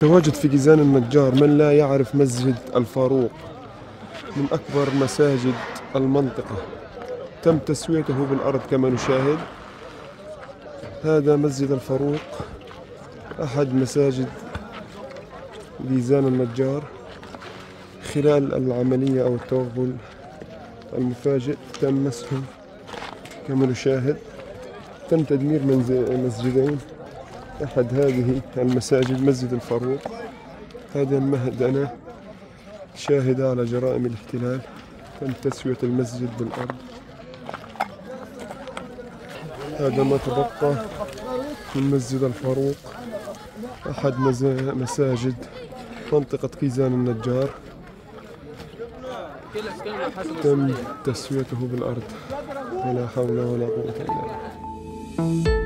تواجد في جيزان النجار من لا يعرف مسجد الفاروق من أكبر مساجد المنطقة، تم تسويته بالأرض كما نشاهد. هذا مسجد الفاروق أحد مساجد جيزان النجار. خلال العملية أو التوغل المفاجئ تم مسحه كما نشاهد. تم تدمير مسجدين، أحد هذه المساجد مسجد الفاروق، هذه المهدنة شاهدة على جرائم الاحتلال، تم تسوية المسجد بالأرض. هذا ما تبقى من مسجد الفاروق، أحد مساجد منطقة جيزان النجار، تم تسويته بالأرض. ولا حول ولا قوة إلا بالله.